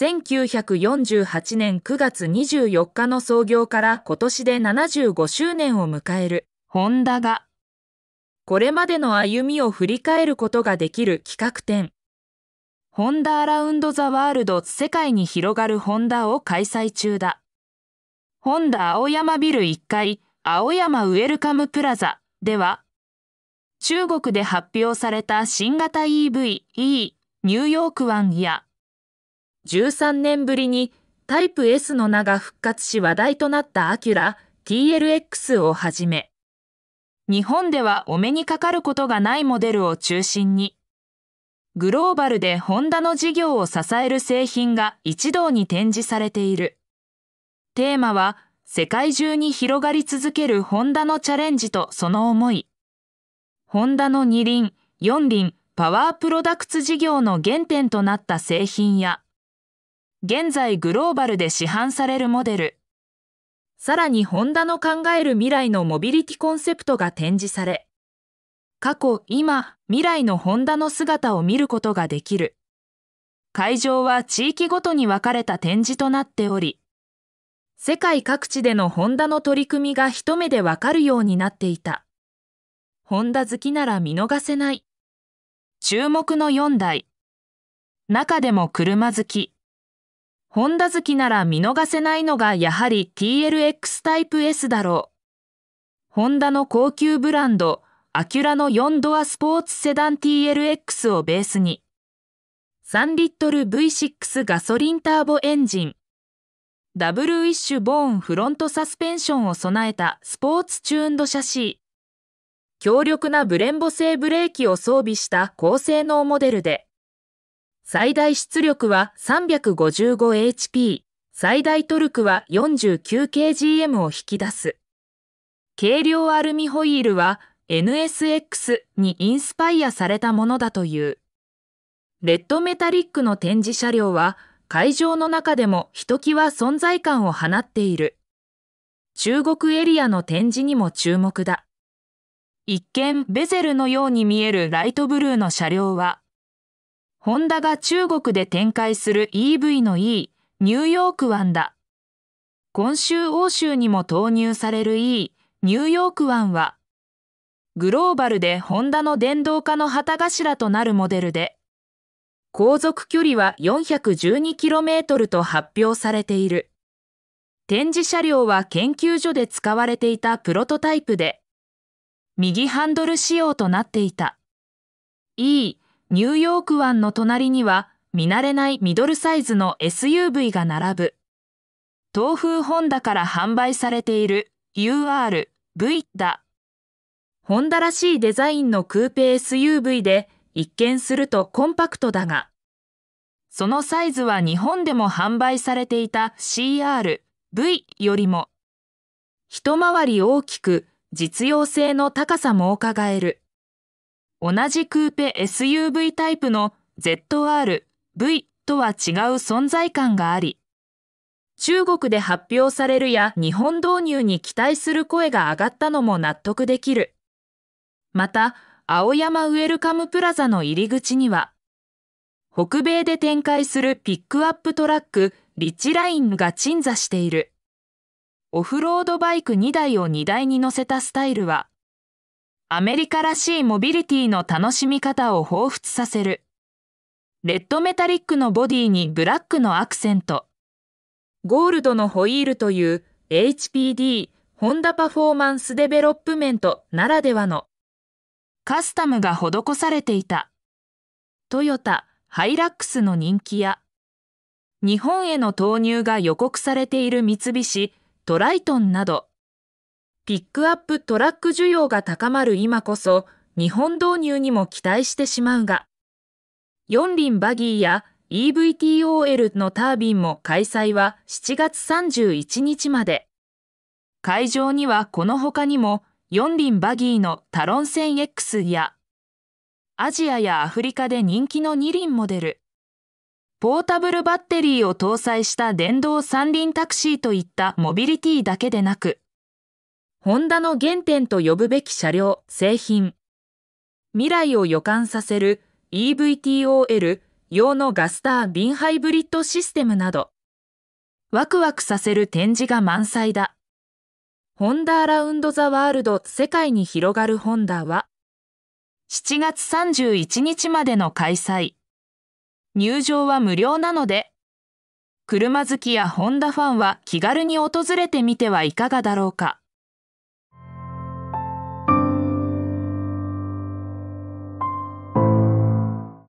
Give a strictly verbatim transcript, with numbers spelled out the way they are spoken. せんきゅうひゃくよんじゅうはちねんくがつにじゅうよっかの創業から今年でななじゅうごしゅうねんを迎えるホンダが、これまでの歩みを振り返ることができる企画展、ホンダアラウンドザワールド世界に広がるホンダを開催中だ。ホンダ青山ビルいっかい青山ウェルカムプラザでは、中国で発表された新型 イーブイ、E、ニューヨークワンや、じゅうさんねんぶりにタイプ エス の名が復活し話題となったアキュラ、ティーエルエックス をはじめ、日本ではお目にかかることがないモデルを中心に、グローバルでホンダの事業を支える製品が一堂に展示されている。テーマは、世界中に広がり続けるホンダのチャレンジとその思い。ホンダの二輪、四輪、パワープロダクツ事業の原点となった製品や、現在グローバルで市販されるモデル。さらにホンダの考える未来のモビリティコンセプトが展示され、過去、今、未来のホンダの姿を見ることができる。会場は地域ごとに分かれた展示となっており、世界各地でのホンダの取り組みが一目で分かるようになっていた。ホンダ好きなら見逃せない。注目のよんだい。中でも車好き。ホンダ好きなら見逃せないのがやはり ティーエルエックス タイプ エス だろう。ホンダの高級ブランド、アキュラのよんドアスポーツセダン ティーエルエックス をベースに、さんリットル ブイシックス ガソリンターボエンジン、ダブルウィッシュボーンフロントサスペンションを備えたスポーツチューンドシャシー、強力なブレンボ製ブレーキを装備した高性能モデルで、最大出力は さんびゃくごじゅうごエイチピー、最大トルクは よんじゅうきゅうキログラム を引き出す。軽量アルミホイールは エヌエスエックス にインスパイアされたものだという。レッドメタリックの展示車両は会場の中でもひときわ存在感を放っている。中国エリアの展示にも注目だ。一見ベゼルのように見えるライトブルーの車両は、ホンダが中国で展開する イーブイ の E、ニューヨークワンだ。今週欧州にも投入される E、ニューヨークワンは、グローバルでホンダの電動化の旗頭となるモデルで、航続距離は よんひゃくじゅうにキロメートル と発表されている。展示車両は研究所で使われていたプロトタイプで、右ハンドル仕様となっていた。E、ニューヨーク湾の隣には見慣れないミドルサイズの エスユーブイ が並ぶ。東風ホンダから販売されている ユーアール ブイ だ。ホンダらしいデザインのクーペ エスユーブイ で一見するとコンパクトだが、そのサイズは日本でも販売されていた シーアール ブイ よりも一回り大きく実用性の高さもうかがえる。同じクーペ エスユーブイ タイプの ゼットアール ブイ とは違う存在感があり、中国で発表されるや日本導入に期待する声が上がったのも納得できる。また、青山ウェルカムプラザの入り口には、北米で展開するピックアップトラックリッチラインが鎮座している。オフロードバイクにだいを荷台に乗せたスタイルは、アメリカらしいモビリティの楽しみ方を彷彿させる。レッドメタリックのボディにブラックのアクセント。ゴールドのホイールという エイチピーディー、ホンダパフォーマンスデベロップメントならではのカスタムが施されていた。トヨタ、ハイラックスの人気や、日本への投入が予告されている三菱、トライトンなど、ピックアップトラック需要が高まる今こそ、日本導入にも期待してしまうが、よん輪バギーや イーブイトール のタービンも開催はしちがつさんじゅういちにちまで。会場にはこの他にもよん輪バギーのタロン線 X や、アジアやアフリカで人気のに輪モデル、ポータブルバッテリーを搭載した電動三輪タクシーといったモビリティだけでなく、ホンダの原点と呼ぶべき車両、製品。未来を予感させる イーブイトール、用のガスタービンハイブリッドシステムなど、ワクワクさせる展示が満載だ。ホンダアラウンドザワールド世界に広がるホンダは、しちがつさんじゅういちにちまでの開催。入場は無料なので、車好きやホンダファンは気軽に訪れてみてはいかがだろうか。